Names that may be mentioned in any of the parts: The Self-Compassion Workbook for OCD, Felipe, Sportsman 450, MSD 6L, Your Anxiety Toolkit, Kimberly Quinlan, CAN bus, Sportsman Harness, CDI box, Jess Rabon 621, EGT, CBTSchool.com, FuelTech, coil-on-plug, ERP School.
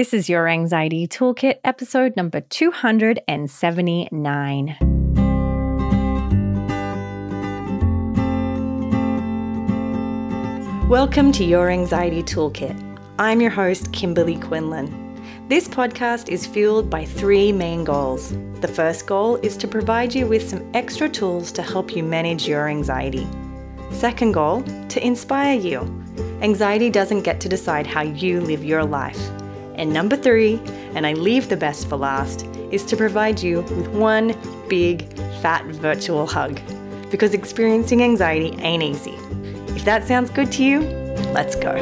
This is Your Anxiety Toolkit, episode number 279. Welcome to Your Anxiety Toolkit. I'm your host, Kimberly Quinlan. This podcast is fueled by three main goals. The first goal is to provide you with some extra tools to help you manage your anxiety. Second goal, to inspire you. Anxiety doesn't get to decide how you live your life. And number three, and I leave the best for last, is to provide you with one big, fat virtual hug. Because experiencing anxiety ain't easy. If that sounds good to you, let's go.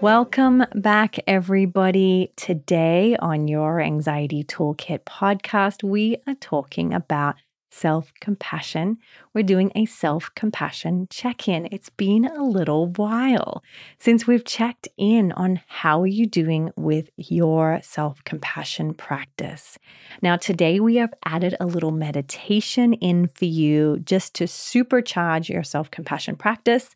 Welcome back, everybody. Today on Your Anxiety Toolkit podcast, we are talking about self-compassion. We're doing a self-compassion check-in. It's been a little while since we've checked in on how are you doing with your self-compassion practice. Now, today we have added a little meditation in for you just to supercharge your self-compassion practice.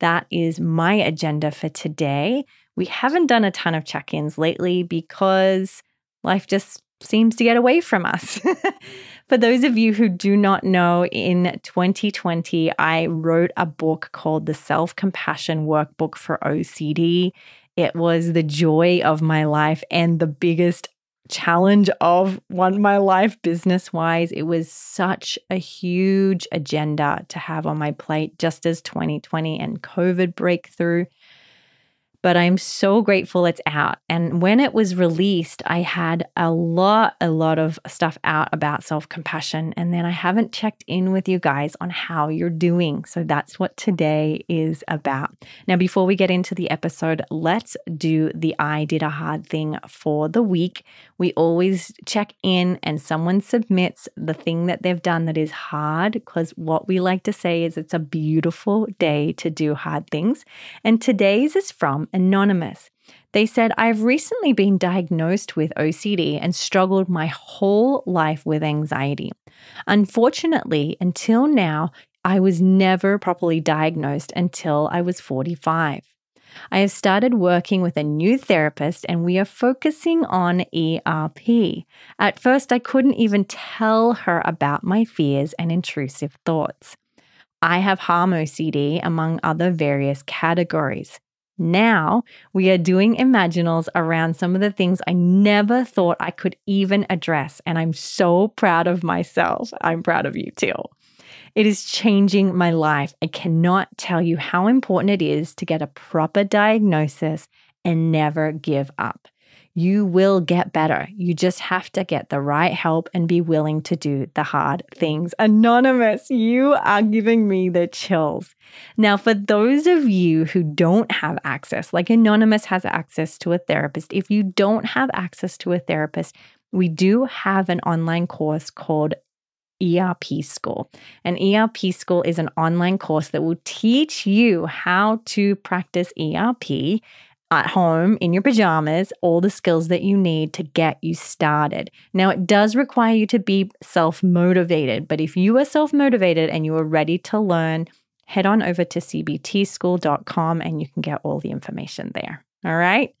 That is my agenda for today. We haven't done a ton of check-ins lately because life just seems to get away from us. For those of you who do not know, in 2020, I wrote a book called The Self-Compassion Workbook for OCD. It was the joy of my life and the biggest challenge of my life business-wise. It was such a huge agenda to have on my plate, just as 2020 and COVID breakthrough. But I'm so grateful it's out. And when it was released, I had a lot of stuff out about self-compassion. And then I haven't checked in with you guys on how you're doing. So that's what today is about. Now, before we get into the episode, let's do the I Did a Hard Thing for the week. We always check in and someone submits the thing that they've done that is hard, because what we like to say is it's a beautiful day to do hard things. And today's is from Anonymous. They said, I've recently been diagnosed with OCD and struggled my whole life with anxiety. Unfortunately, until now, I was never properly diagnosed until I was 45. I have started working with a new therapist and we are focusing on ERP. At first, I couldn't even tell her about my fears and intrusive thoughts. I have harm OCD among other various categories. Now we are doing imaginals around some of the things I never thought I could even address, and I'm so proud of myself. I'm proud of you too. It is changing my life. I cannot tell you how important it is to get a proper diagnosis and never give up. You will get better. You just have to get the right help and be willing to do the hard things. Anonymous, you are giving me the chills. Now, for those of you who don't have access, like Anonymous has access to a therapist, if you don't have access to a therapist, we do have an online course called ERP School. And ERP School is an online course that will teach you how to practice ERP at home, in your pajamas, all the skills that you need to get you started. Now, it does require you to be self-motivated, but if you are self-motivated and you are ready to learn, head on over to CBTSchool.com and you can get all the information there. All right,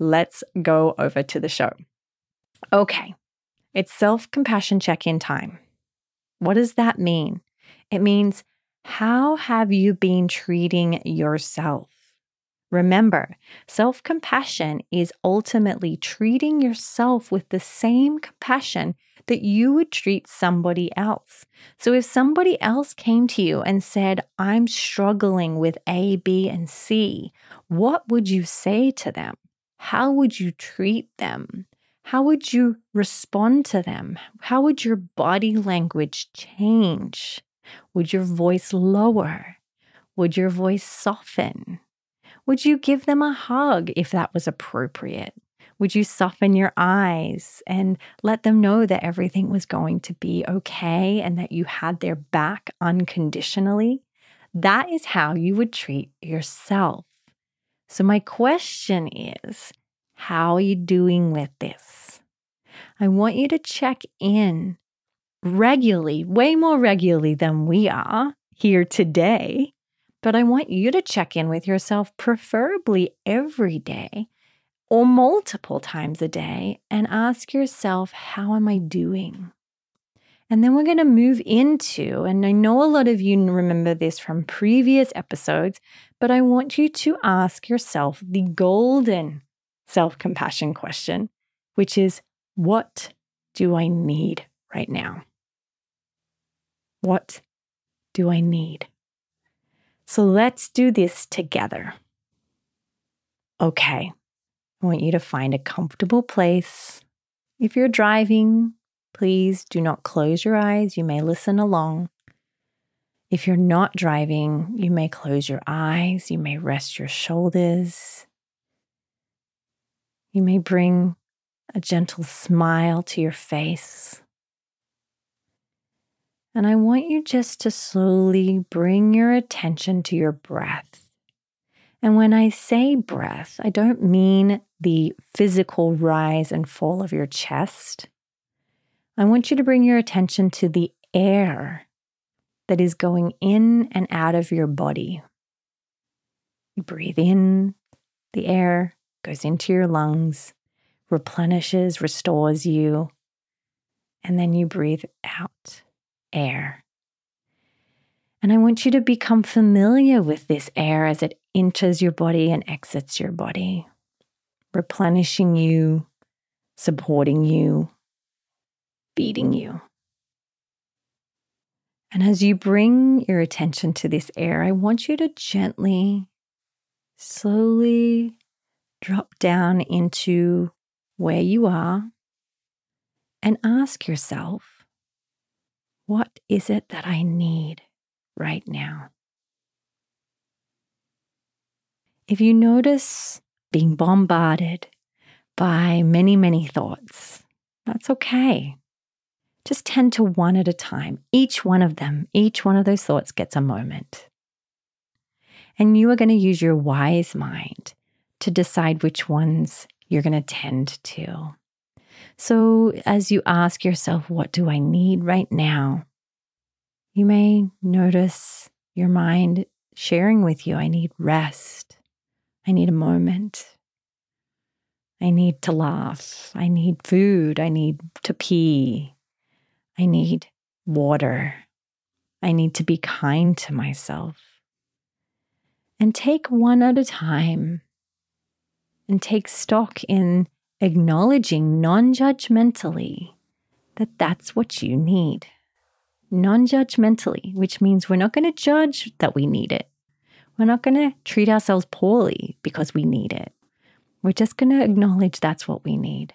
let's go over to the show. Okay, it's self-compassion check-in time. What does that mean? It means, how have you been treating yourself? Remember, self-compassion is ultimately treating yourself with the same compassion that you would treat somebody else. So if somebody else came to you and said, I'm struggling with A, B, and C, what would you say to them? How would you treat them? How would you respond to them? How would your body language change? Would your voice lower? Would your voice soften? Would you give them a hug if that was appropriate? Would you soften your eyes and let them know that everything was going to be okay and that you had their back unconditionally? That is how you would treat yourself. So my question is, how are you doing with this? I want you to check in regularly, way more regularly than we are here today, But I want you to check in with yourself, preferably every day or multiple times a day, and ask yourself, how am I doing? And then we're going to move into, and I know a lot of you remember this from previous episodes, but I want you to ask yourself the golden self-compassion question, which is, what do I need right now? What do I need? So let's do this together. Okay, I want you to find a comfortable place. If you're driving, please do not close your eyes. You may listen along. If you're not driving, you may close your eyes. You may rest your shoulders. You may bring a gentle smile to your face. And I want you just to slowly bring your attention to your breath. And when I say breath, I don't mean the physical rise and fall of your chest. I want you to bring your attention to the air that is going in and out of your body. You breathe in, the air goes into your lungs, replenishes, restores you, and then you breathe out air. And I want you to become familiar with this air as it enters your body and exits your body, replenishing you, supporting you, feeding you. And as you bring your attention to this air, I want you to gently, slowly drop down into where you are and ask yourself, what is it that I need right now? If you notice being bombarded by many, many thoughts, that's okay. Just tend to one at a time. Each one of them, each one of those thoughts gets a moment. And you are going to use your wise mind to decide which ones you're going to tend to. So as you ask yourself, what do I need right now? You may notice your mind sharing with you, I need rest. I need a moment. I need to laugh. I need food. I need to pee. I need water. I need to be kind to myself. And take one at a time and take stock in acknowledging non-judgmentally that that's what you need. Non-judgmentally, which means we're not going to judge that we need it. We're not going to treat ourselves poorly because we need it. We're just going to acknowledge that's what we need.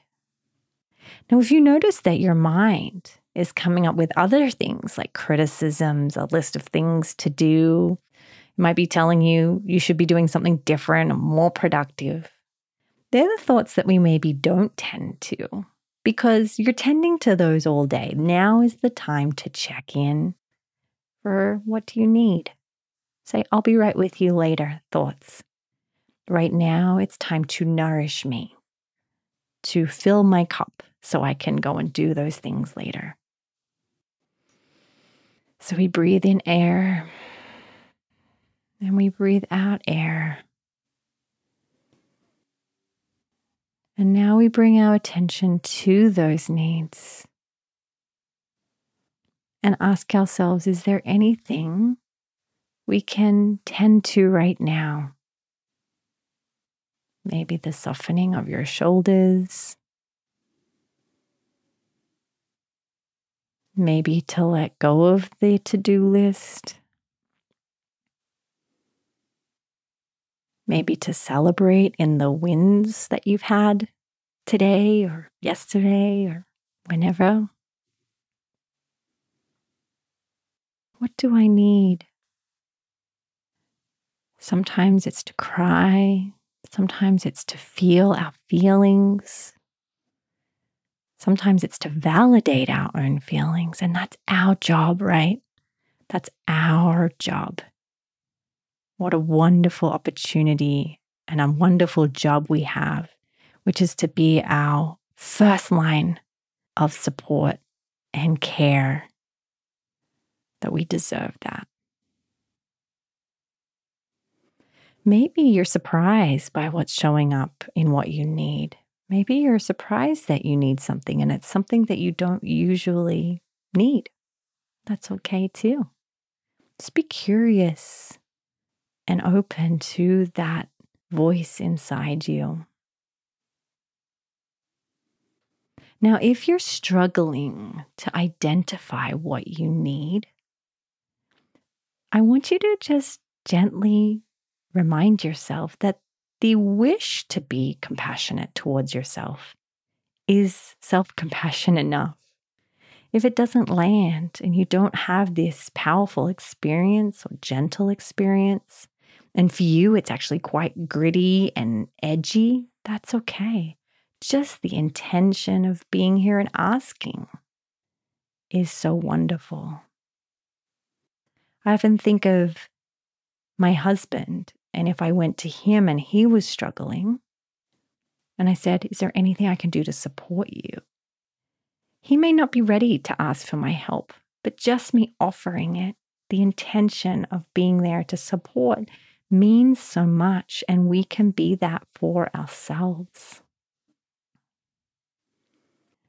Now, if you notice that your mind is coming up with other things like criticisms, a list of things to do. It might be telling you you should be doing something different and more productive. They're the thoughts that we maybe don't tend to because you're tending to those all day. Now is the time to check in for what do you need? Say, I'll be right with you later, thoughts. Right now, it's time to nourish me, to fill my cup so I can go and do those things later. So we breathe in air and we breathe out air. And now we bring our attention to those needs and ask ourselves, is there anything we can tend to right now? Maybe the softening of your shoulders. Maybe to let go of the to-do list. Maybe to celebrate in the wins that you've had today or yesterday or whenever. What do I need? Sometimes it's to cry. Sometimes it's to feel our feelings. Sometimes it's to validate our own feelings, and that's our job, right? That's our job. What a wonderful opportunity and a wonderful job we have, which is to be our first line of support and care, that we deserve that. Maybe you're surprised by what's showing up in what you need. Maybe you're surprised that you need something and it's something that you don't usually need. That's okay too. Just be curious and open to that voice inside you. Now, if you're struggling to identify what you need, I want you to just gently remind yourself that the wish to be compassionate towards yourself is self-compassion enough. If it doesn't land and you don't have this powerful experience or gentle experience, and for you it's actually quite gritty and edgy, that's okay. Just the intention of being here and asking is so wonderful. I often think of my husband, and if I went to him and he was struggling, and I said, "Is there anything I can do to support you?" He may not be ready to ask for my help, but just me offering it, the intention of being there to support, means so much, and we can be that for ourselves.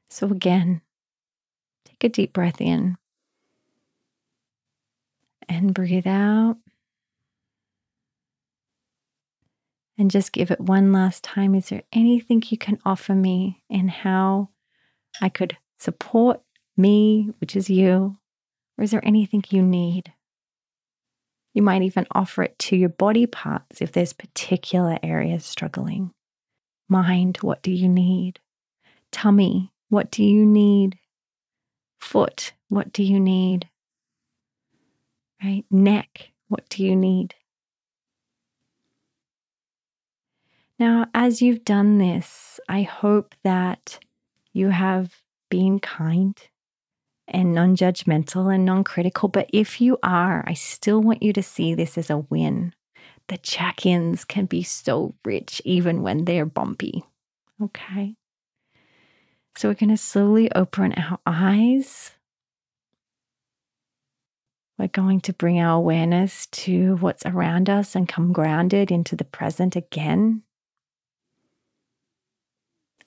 So again, take a deep breath in and breathe out. And just give it one last time. Is there anything you can offer me in how I could support me, which is you? Or is there anything you need? You might even offer it to your body parts if there's particular areas struggling. Mind, what do you need? Tummy, what do you need? Foot, what do you need? Right? Neck, what do you need? Now, as you've done this, I hope that you have been kind and non-judgmental and non-critical. But if you are, I still want you to see this as a win. The check-ins can be so rich even when they're bumpy. Okay? So we're going to slowly open our eyes. We're going to bring our awareness to what's around us and come grounded into the present again.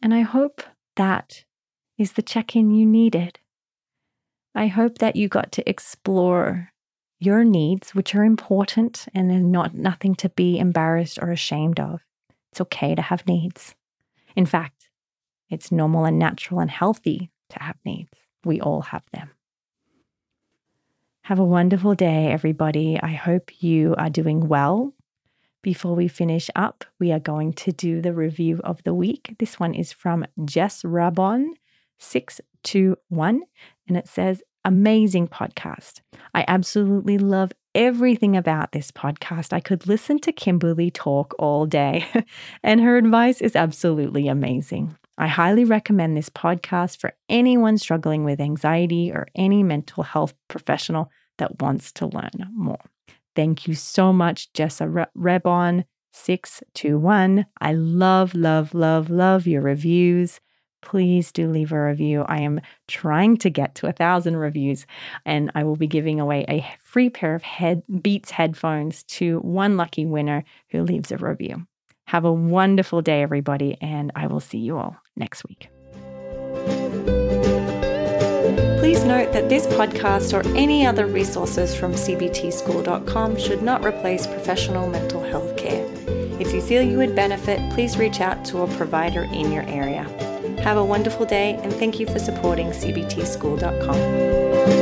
And I hope that is the check-in you needed. I hope that you got to explore your needs, which are important and there's nothing to be embarrassed or ashamed of. It's okay to have needs. In fact, it's normal and natural and healthy to have needs. We all have them. Have a wonderful day, everybody. I hope you are doing well. Before we finish up, we are going to do the review of the week. This one is from Jess Rabon 621, and it says, "Amazing podcast. I absolutely love everything about this podcast. I could listen to Kimberly talk all day, and her advice is absolutely amazing. I highly recommend this podcast for anyone struggling with anxiety or any mental health professional that wants to learn more." Thank you so much, Jess Rabon 621. I love, love, love, love your reviews. Please do leave a review. I am trying to get to 1,000 reviews, and I will be giving away a free pair of Beats headphones to one lucky winner who leaves a review. Have a wonderful day, everybody, and I will see you all next week. Please note that this podcast or any other resources from CBTSchool.com should not replace professional mental health care. If you feel you would benefit, please reach out to a provider in your area. Have a wonderful day, and thank you for supporting CBTSchool.com.